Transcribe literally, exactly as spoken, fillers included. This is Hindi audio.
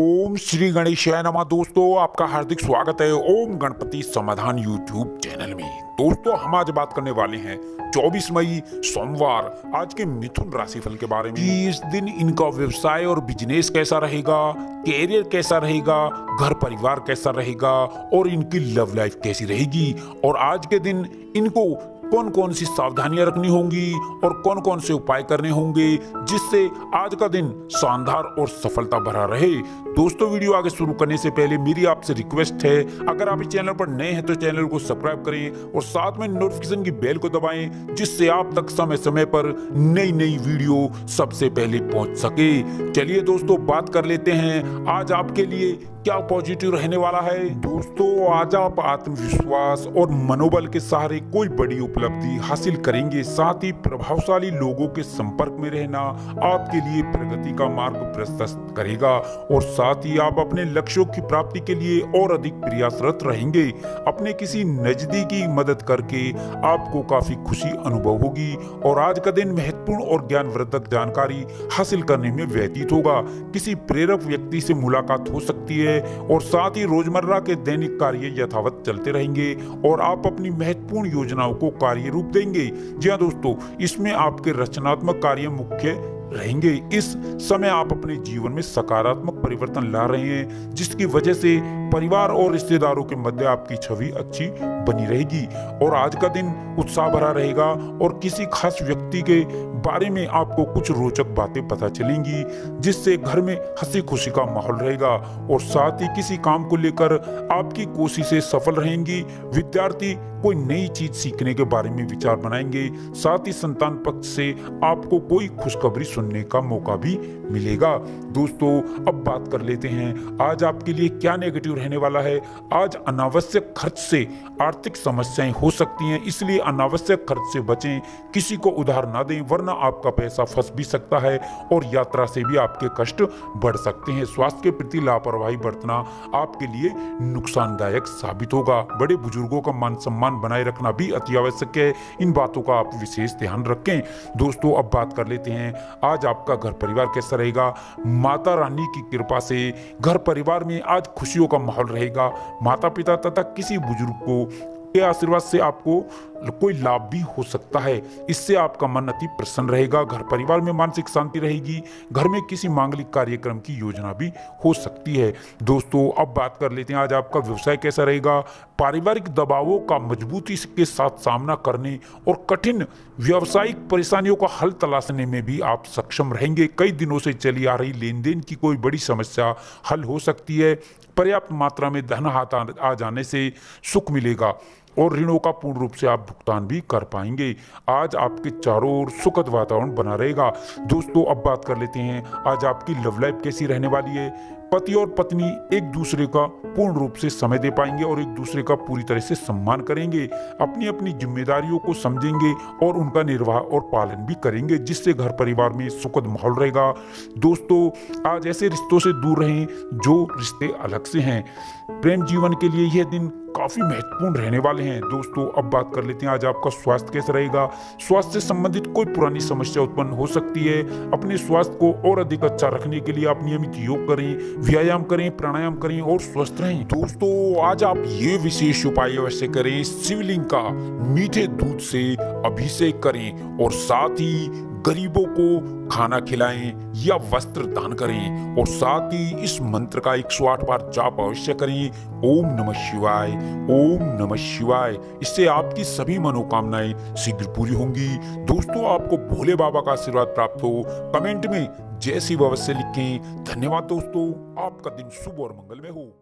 ओम श्री गणेशाय नमः। दोस्तों आपका हार्दिक स्वागत है ओम गणपति समाधान यूट्यूब चैनल में। दोस्तों हम आज बात करने वाले हैं चौबीस मई सोमवार आज के मिथुन राशि फल के बारे में। इस दिन इनका व्यवसाय और बिजनेस कैसा रहेगा, कैरियर कैसा रहेगा, घर परिवार कैसा रहेगा और इनकी लव लाइफ कैसी रहेगी, और आज के दिन इनको कौन कौन सी सावधानियां रखनी होंगी और कौन कौन से उपाय करने होंगे जिससे आज का दिन शानदार और सफलता भरा रहे। दोस्तों वीडियो आगे शुरू करने से पहले मेरी आपसे रिक्वेस्ट है, अगर आप इस चैनल पर नए हैं तो चैनल को सब्सक्राइब करें और साथ में नोटिफिकेशन की बेल को दबाएं जिससे आप तक समय समय पर नई नई वीडियो सबसे पहले पहुंच सके। चलिए दोस्तों बात कर लेते हैं आज आपके लिए क्या पॉजिटिव रहने वाला है। दोस्तों आज आप आत्मविश्वास और मनोबल के सहारे कोई बड़ी उपलब्धि हासिल करेंगे। साथ ही प्रभावशाली लोगों के संपर्क में रहना आपके लिए प्रगति का मार्ग प्रशस्त करेगा और साथ ही आप अपने लक्ष्यों की प्राप्ति के लिए और अधिक प्रयासरत रहेंगे। अपने किसी नजदीकी मदद करके आपको काफी खुशी अनुभव होगी और आज का दिन महत्वपूर्ण और ज्ञानवर्धक जानकारी हासिल करने में व्यतीत होगा। किसी प्रेरक व्यक्ति से मुलाकात हो सकती है और साथ ही रोजमर्रा के दैनिक कार्य यथावत चलते रहेंगे और आप अपनी महत्वपूर्ण योजनाओं को कार्य रूप देंगे। जी हाँ दोस्तों, इसमें आपके रचनात्मक कार्य मुख्य रहेंगे। इस समय आप अपने जीवन में सकारात्मक परिवर्तन ला रहे हैं जिसकी वजह से परिवार और रिश्तेदारों के मध्य आपकी छवि अच्छी बनी रहेगी और आज का दिन उत्साह भरा रहेगा और किसी खास व्यक्ति के बारे में आपको कुछ रोचक बातें पता चलेंगी जिससे घर में हंसी खुशी का माहौल रहेगा और साथ ही किसी काम को लेकर आपकी कोशिशें सफल रहेंगी। विद्यार्थी कोई नई चीज सीखने के बारे में विचार बनाएंगे। साथ ही संतान पक्ष से आपको कोई खुशखबरी सुनने का मौका भी मिलेगा। दोस्तों अब बात कर लेते हैं आज आपके लिए क्या नेगेटिव रहने वाला है। आज अनावश्यक खर्च से आर्थिक समस्याएं हो सकती हैं, इसलिए अनावश्यक खर्च से बचें। किसी को उधार ना दें वरना आपका पैसा फंस भी सकता है और यात्रा से भी आपके कष्ट बढ़ सकते हैं। स्वास्थ्य के प्रति लापरवाही बरतना आपके लिए नुकसानदायक साबित होगा। बड़े बुजुर्गों का मान सम्मान बनाए रखना भी अति आवश्यक है, इन बातों का आप विशेष ध्यान रखें। दोस्तों अब बात कर लेते हैं आज आपका घर परिवार कैसा रहेगा। माता रानी की कृपा से घर परिवार में आज खुशियों का माहौल रहेगा। माता पिता तथा किसी बुजुर्ग को के आशीर्वाद से आपको कोई लाभ भी हो सकता है, इससे आपका मन अति प्रसन्न रहेगा। घर परिवार में मानसिक शांति रहेगी। घर में किसी मांगलिक कार्यक्रम की योजना भी हो सकती है। दोस्तों अब बात कर लेते हैं आज आपका व्यवसाय कैसा रहेगा। पारिवारिक दबावों का मजबूती के साथ सामना करने और कठिन व्यावसायिक परेशानियों का हल तलाशने में भी आप सक्षम रहेंगे। कई दिनों से चली आ रही लेन देन की कोई बड़ी समस्या हल हो सकती है। पर्याप्त मात्रा में धन हाथ आ जाने से सुख मिलेगा और ऋणों का पूर्ण रूप से आप भुगतान भी कर पाएंगे। आज आपके चारों ओर सुखद वातावरण बना रहेगा। दोस्तों अब बात कर लेते हैं आज आपकी लव लाइफ कैसी रहने वाली है। पति और पत्नी एक दूसरे का पूर्ण रूप से समय दे पाएंगे और एक दूसरे का पूरी तरह से सम्मान करेंगे। अपनी अपनी जिम्मेदारियों को समझेंगे और उनका निर्वाह और पालन भी करेंगे जिससे घर परिवार में सुखद माहौल रहेगा। दोस्तों आज ऐसे रिश्तों से दूर रहें जो रिश्ते अलग से हैं। प्रेम जीवन के लिए यह दिन काफ़ी महत्वपूर्ण रहने वाले हैं। दोस्तों अब बात कर लेते हैं आज आपका स्वास्थ्य कैसा रहेगा। स्वास्थ्य से संबंधित कोई पुरानी समस्या उत्पन्न हो सकती है। अपने स्वास्थ्य को और अधिक अच्छा रखने के लिए आप नियमित योग करें, व्यायाम करें, प्राणायाम करें और स्वस्थ रहें। दोस्तों आज आप ये विशेष उपाय अवश्य करें, शिवलिंग का मीठे दूध से अभिषेक करें और साथ ही गरीबों को खाना खिलाएं या वस्त्र दान करें और साथ ही इस मंत्र का एक सौ आठ बार जाप अवश्य करें, ओम नमः शिवाय, ओम नमः शिवाय। इससे आपकी सभी मनोकामनाएं शीघ्र पूरी होंगी। दोस्तों आपको भोले बाबा का आशीर्वाद प्राप्त हो। कमेंट में जय शिव अवश्य लिखें। धन्यवाद दोस्तों, आपका दिन शुभ और मंगलमय हो।